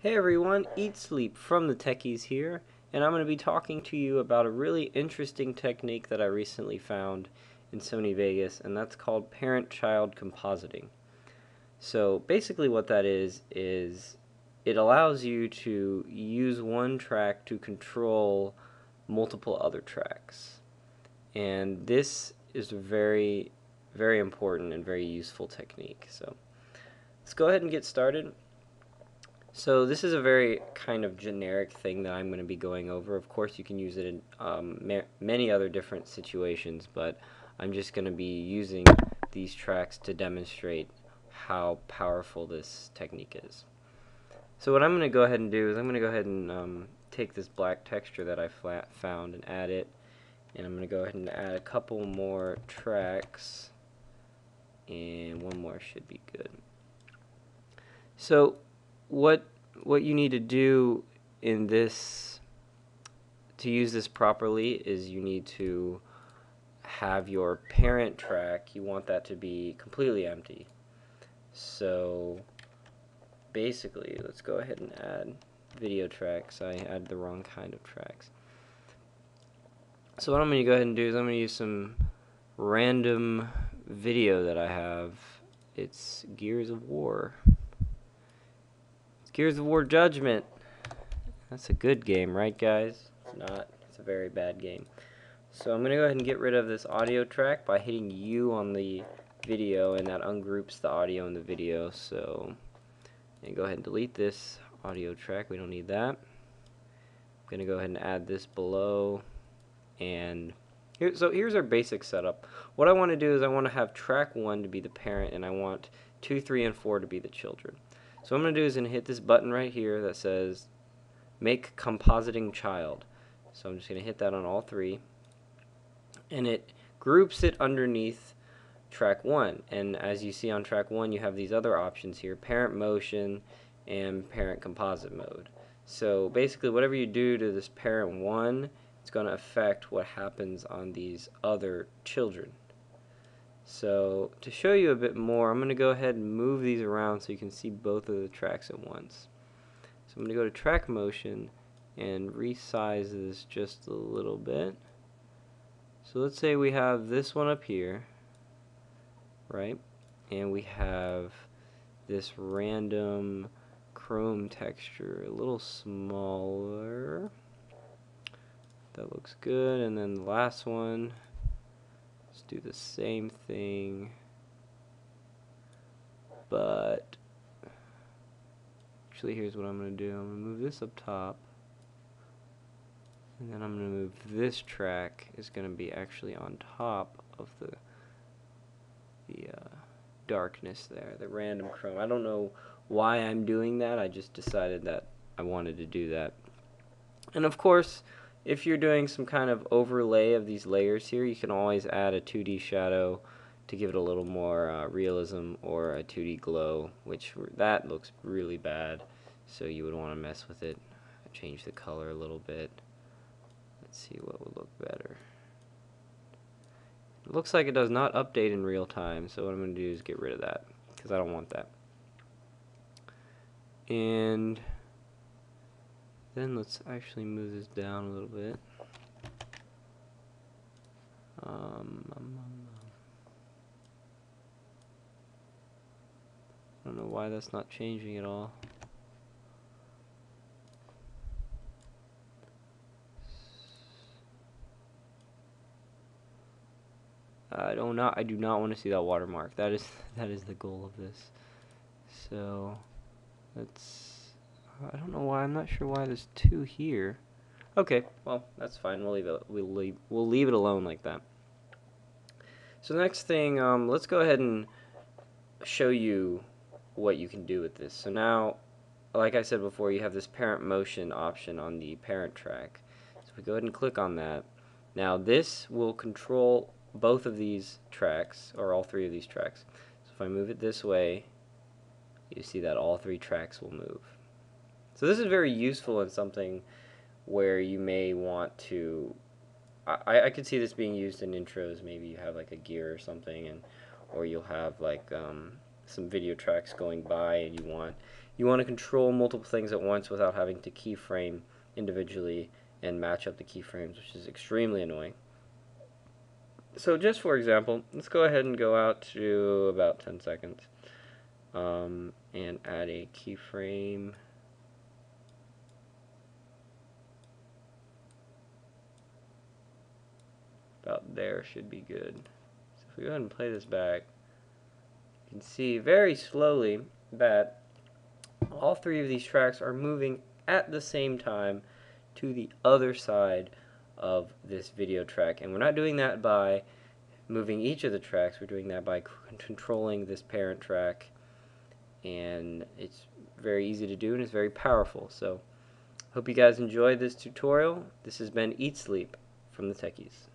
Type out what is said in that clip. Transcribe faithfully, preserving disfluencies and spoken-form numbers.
Hey everyone, Eat Sleep from the Techies here, and I'm going to be talking to you about a really interesting technique that I recently found in Sony Vegas, and that's called parent-child compositing. So basically what that is, is it allows you to use one track to control multiple other tracks. And this is a very, very important and very useful technique. So let's go ahead and get started. So this is a very kind of generic thing that I'm going to be going over. Of course you can use it in um, ma many other different situations, but I'm just going to be using these tracks to demonstrate how powerful this technique is. So what I'm going to go ahead and do is I'm going to go ahead and um, take this black texture that I flat found and add it, and I'm going to go ahead and add a couple more tracks, and one more should be good. So What what you need to do in this to use this properly is you need to have your parent track. You want that to be completely empty. So basically, let's go ahead and add video tracks. I added the wrong kind of tracks. So what I'm going to go ahead and do is I'm going to use some random video that I have. It's Gears of War. Gears of War Judgment. That's a good game, right guys? It's not. It's a very bad game. So I'm going to go ahead and get rid of this audio track by hitting U on the video, and that ungroups the audio and the video. So, and go ahead and delete this audio track. We don't need that. I'm going to go ahead and add this below. And here, so here's our basic setup. What I want to do is I want to have track one to be the parent, and I want two, three, and four to be the children. So what I'm going to do is I'm going to hit this button right here that says make compositing child. So I'm just going to hit that on all three, and it groups it underneath track one. And as you see on track one, you have these other options here, parent motion and parent composite mode. So basically whatever you do to this parent one, it's going to affect what happens on these other children. So to show you a bit more, I'm going to go ahead and move these around so you can see both of the tracks at once. So I'm going to go to track motion and resize this just a little bit. So let's say we have this one up here, right? And we have this random chrome texture, a little smaller. That looks good. And then the last one, do the same thing, but actually here's what I'm going to do. I'm going to move this up top, and then I'm going to move this track is going to be actually on top of the the uh, darkness there, the random chrome. I don't know why I'm doing that. I just decided that I wanted to do that. And of course, if you're doing some kind of overlay of these layers here, you can always add a two D shadow to give it a little more uh, realism, or a two D glow, which that looks really bad, so you would want to mess with it. Change the color a little bit. Let's see what would look better. It looks like it does not update in real time, so what I'm going to do is get rid of that because I don't want that. And then let's actually move this down a little bit. Um, I don't know why that's not changing at all. I do not. I do not want to see that watermark. That is that is the goal of this. So let's. I don't know why. I'm not sure why there's two here. Okay, well that's fine. We'll leave it. We'll leave. We'll leave it alone like that. So the next thing, um, let's go ahead and show you what you can do with this. So now, like I said before, you have this parent motion option on the parent track. So we go ahead and click on that. Now this will control both of these tracks, or all three of these tracks. So if I move it this way, you see that all three tracks will move. So this is very useful in something where you may want to, I, I could see this being used in intros. Maybe you have like a gear or something, and or you'll have like um, some video tracks going by, and you want You want to control multiple things at once without having to keyframe individually and match up the keyframes, which is extremely annoying. So just for example, let's go ahead and go out to about ten seconds um, and add a keyframe. About there should be good. So if we go ahead and play this back, you can see very slowly that all three of these tracks are moving at the same time to the other side of this video track, and we're not doing that by moving each of the tracks, we're doing that by controlling this parent track, and it's very easy to do and it's very powerful. So hope you guys enjoyed this tutorial. This has been Eat Sleep from the Techies.